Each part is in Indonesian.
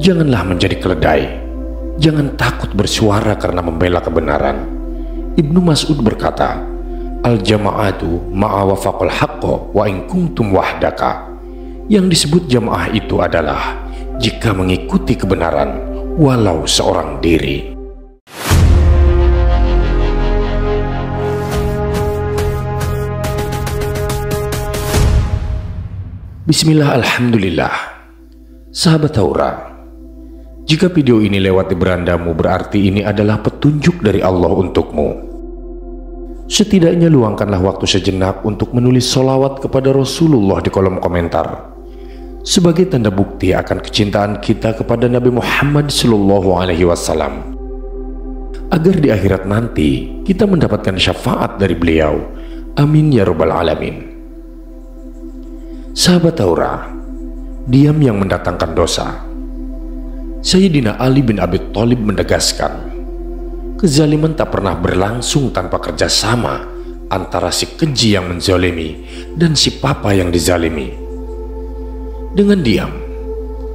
Janganlah menjadi keledai. Jangan takut bersuara karena membela kebenaran. Ibnu Mas'ud berkata, Al-jama'atu ma'awafaqul haqqo wa in kuntum wahdaka. Yang disebut jamaah itu adalah jika mengikuti kebenaran walau seorang diri. Bismillah, alhamdulillah. Sahabat Taura, jika video ini lewat di berandamu berarti ini adalah petunjuk dari Allah untukmu. Setidaknya luangkanlah waktu sejenak untuk menulis sholawat kepada Rasulullah di kolom komentar sebagai tanda bukti akan kecintaan kita kepada Nabi Muhammad SAW, agar di akhirat nanti kita mendapatkan syafaat dari beliau. Amin ya robbal alamin. Sahabat Taura, diam yang mendatangkan dosa. Sayyidina Ali bin Abi Thalib menegaskan, kezaliman tak pernah berlangsung tanpa kerjasama antara si keji yang menzalimi dan si papa yang dizalimi. Dengan diam,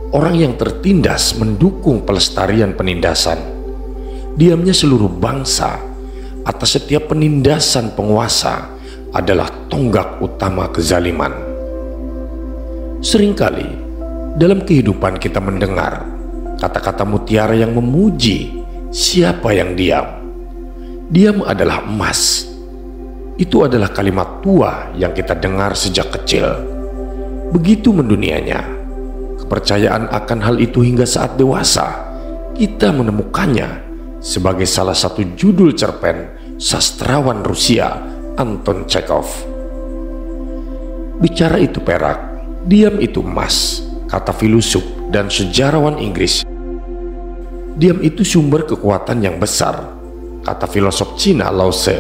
orang yang tertindas mendukung pelestarian penindasan. Diamnya seluruh bangsa atas setiap penindasan penguasa adalah tonggak utama kezaliman. Seringkali dalam kehidupan kita mendengar kata-kata mutiara yang memuji siapa yang diam. Diam adalah emas. Itu adalah kalimat tua yang kita dengar sejak kecil. Begitu mendunianya kepercayaan akan hal itu hingga saat dewasa kita menemukannya sebagai salah satu judul cerpen sastrawan Rusia Anton Chekhov. Bicara itu perak, diam itu emas, kata filosof dan sejarawan Inggris. Diam itu sumber kekuatan yang besar, kata filosof Cina Lao Tse.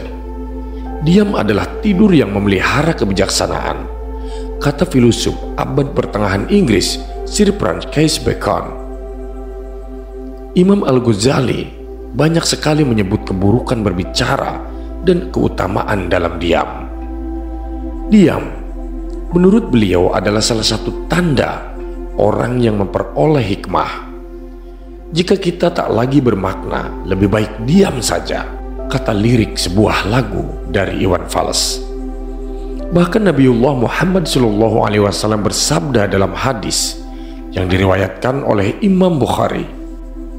Diam adalah tidur yang memelihara kebijaksanaan, kata filosof abad pertengahan Inggris Sir Francis Bacon. Imam Al-Ghazali banyak sekali menyebut keburukan berbicara dan keutamaan dalam diam. Diam menurut beliau adalah salah satu tanda orang yang memperoleh hikmah. Jika kita tak lagi bermakna, lebih baik diam saja, kata lirik sebuah lagu dari Iwan Fals. Bahkan Nabiullah Muhammad SAW bersabda dalam hadis yang diriwayatkan oleh Imam Bukhari,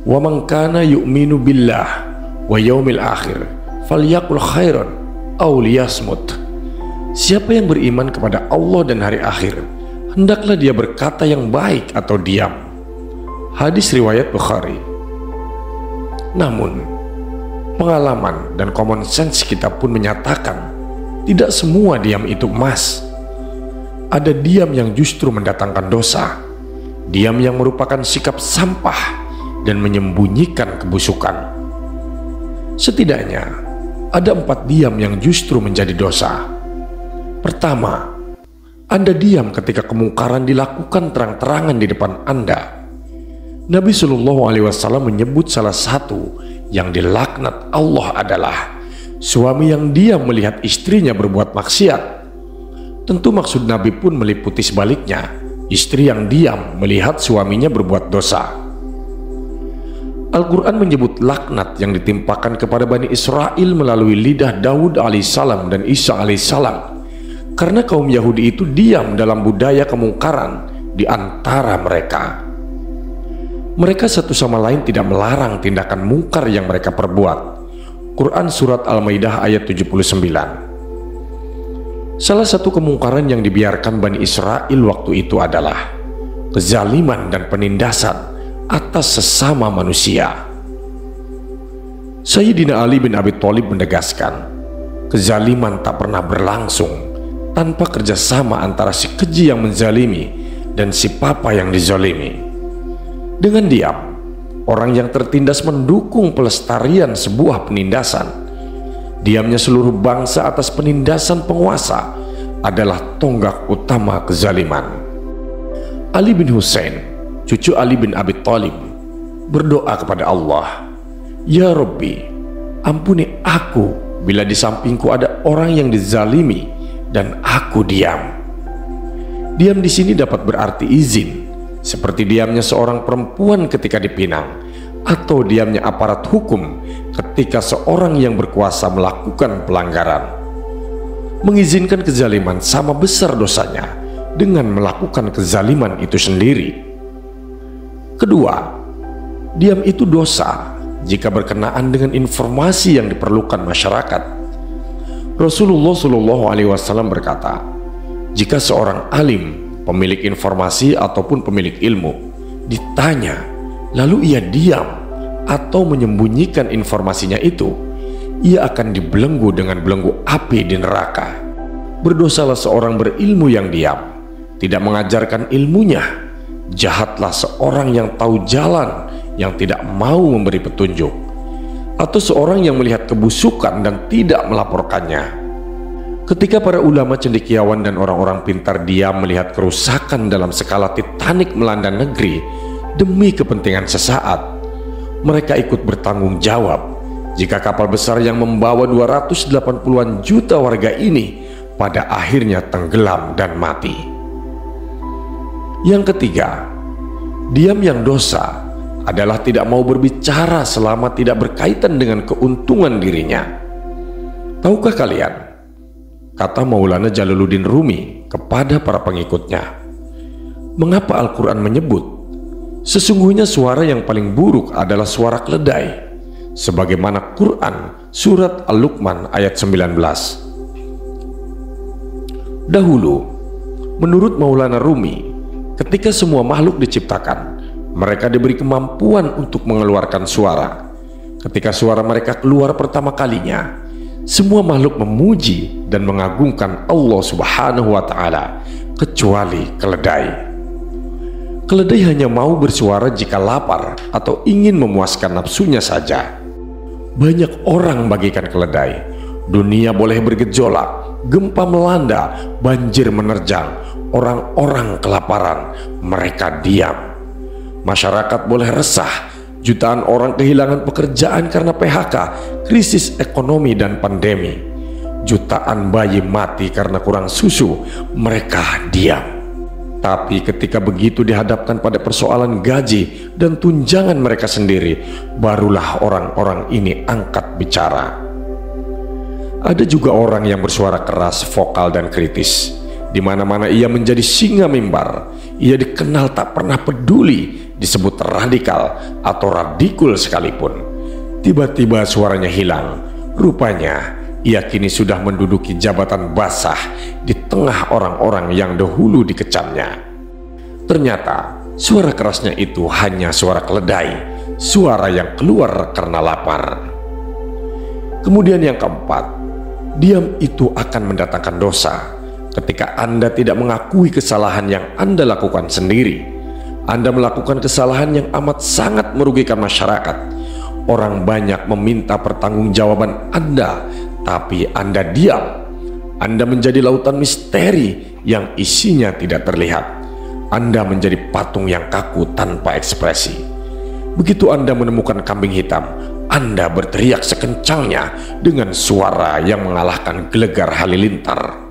"Wa man kana yu'minu billah wa yaumil akhir falyaqul khairan aw liyasmut." Siapa yang beriman kepada Allah dan hari akhir, hendaklah dia berkata yang baik atau diam. Hadis riwayat Bukhari. Namun, pengalaman dan common sense kita pun menyatakan tidak semua diam itu emas. Ada diam yang justru mendatangkan dosa, diam yang merupakan sikap sampah dan menyembunyikan kebusukan. Setidaknya, ada 4 diam yang justru menjadi dosa. Pertama, Anda diam ketika kemungkaran dilakukan terang-terangan di depan Anda. Nabi Shallallahu Alaihi Wasallam menyebut salah satu yang dilaknat Allah adalah suami yang diam melihat istrinya berbuat maksiat. Tentu maksud Nabi pun meliputi sebaliknya, istri yang diam melihat suaminya berbuat dosa. Al-Quran menyebut laknat yang ditimpakan kepada Bani Israel melalui lidah Dawud Alaihissalam dan Isa Alaihissalam, karena kaum Yahudi itu diam dalam budaya kemungkaran di antara mereka. Mereka satu sama lain tidak melarang tindakan mungkar yang mereka perbuat. Quran Surat Al-Maidah ayat 79. Salah satu kemungkaran yang dibiarkan Bani Israel waktu itu adalah kezaliman dan penindasan atas sesama manusia. Sayyidina Ali bin Abi Thalib menegaskan, kezaliman tak pernah berlangsung tanpa kerjasama antara si keji yang menzalimi dan si papa yang dizalimi. Dengan diam, orang yang tertindas mendukung pelestarian sebuah penindasan. Diamnya seluruh bangsa atas penindasan penguasa adalah tonggak utama kezaliman. Ali bin Hussein, cucu Ali bin Abi Thalib, berdoa kepada Allah, "Ya Rabbi, ampuni aku bila di sampingku ada orang yang dizalimi dan aku diam." Diam di sini dapat berarti izin, seperti diamnya seorang perempuan ketika dipinang, atau diamnya aparat hukum ketika seorang yang berkuasa melakukan pelanggaran. Mengizinkan kezaliman sama besar dosanya dengan melakukan kezaliman itu sendiri. Kedua, diam itu dosa jika berkenaan dengan informasi yang diperlukan masyarakat. Rasulullah SAW berkata, jika seorang alim, pemilik informasi ataupun pemilik ilmu, ditanya lalu ia diam atau menyembunyikan informasinya itu, ia akan dibelenggu dengan belenggu api di neraka. Berdosalah seorang berilmu yang diam, tidak mengajarkan ilmunya. Jahatlah seorang yang tahu jalan, yang tidak mau memberi petunjuk, atau seorang yang melihat kebusukan dan tidak melaporkannya. Ketika para ulama cendekiawan dan orang-orang pintar diam melihat kerusakan dalam skala titanik melanda negeri demi kepentingan sesaat, mereka ikut bertanggung jawab jika kapal besar yang membawa 280-an juta warga ini pada akhirnya tenggelam dan mati. Yang ketiga, diam yang dosa adalah tidak mau berbicara selama tidak berkaitan dengan keuntungan dirinya. Tahukah kalian, kata Maulana Jalaluddin Rumi kepada para pengikutnya, mengapa Al-Quran menyebut, sesungguhnya suara yang paling buruk adalah suara keledai, sebagaimana Quran Surat Al-Luqman ayat 19. Dahulu, menurut Maulana Rumi, ketika semua makhluk diciptakan, mereka diberi kemampuan untuk mengeluarkan suara. Ketika suara mereka keluar pertama kalinya, semua makhluk memuji dan mengagungkan Allah Subhanahu wa Ta'ala, kecuali keledai. Keledai hanya mau bersuara jika lapar atau ingin memuaskan nafsunya saja. Banyak orang bagikan keledai. Dunia boleh bergejolak, gempa melanda, banjir menerjang, orang-orang kelaparan, mereka diam. Masyarakat boleh resah, jutaan orang kehilangan pekerjaan karena PHK, krisis ekonomi dan pandemi. Jutaan bayi mati karena kurang susu, mereka diam. Tapi ketika begitu dihadapkan pada persoalan gaji dan tunjangan mereka sendiri, barulah orang-orang ini angkat bicara. Ada juga orang yang bersuara keras, vokal dan kritis. Di mana-mana ia menjadi singa mimbar. Ia dikenal tak pernah peduli, disebut radikal atau radikul sekalipun. Tiba-tiba suaranya hilang. Rupanya ia kini sudah menduduki jabatan basah di tengah orang-orang yang dahulu dikecamnya. Ternyata suara kerasnya itu hanya suara keledai, suara yang keluar karena lapar. Kemudian yang keempat, diam itu akan mendatangkan dosa. Ketika Anda tidak mengakui kesalahan yang Anda lakukan sendiri, Anda melakukan kesalahan yang amat sangat merugikan masyarakat. Orang banyak meminta pertanggungjawaban Anda, tapi Anda diam. Anda menjadi lautan misteri yang isinya tidak terlihat. Anda menjadi patung yang kaku tanpa ekspresi. Begitu Anda menemukan kambing hitam, Anda berteriak sekencangnya dengan suara yang mengalahkan gelegar halilintar.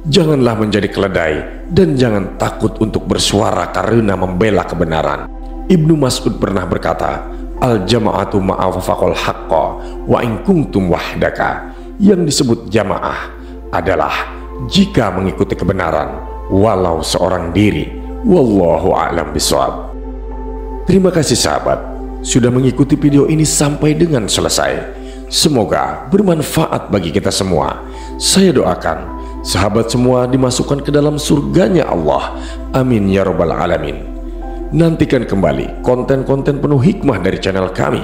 Janganlah menjadi keledai dan jangan takut untuk bersuara karena membela kebenaran. Ibnu Masud pernah berkata, Al-jama'atu ma'afaqal haqqa wa in kuntum wahdaka. Yang disebut jamaah adalah jika mengikuti kebenaran walau seorang diri. Wallahu a'lam bishawab. Terima kasih sahabat sudah mengikuti video ini sampai dengan selesai. Semoga bermanfaat bagi kita semua. Saya doakan sahabat semua dimasukkan ke dalam surganya Allah. Amin ya robbal alamin. Nantikan kembali konten-konten penuh hikmah dari channel kami.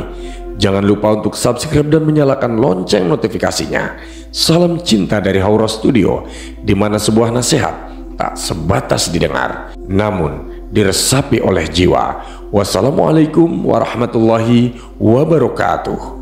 Jangan lupa untuk subscribe dan menyalakan lonceng notifikasinya. Salam cinta dari Haura Studio, di mana sebuah nasihat tak sebatas didengar, namun diresapi oleh jiwa. Wassalamualaikum warahmatullahi wabarakatuh.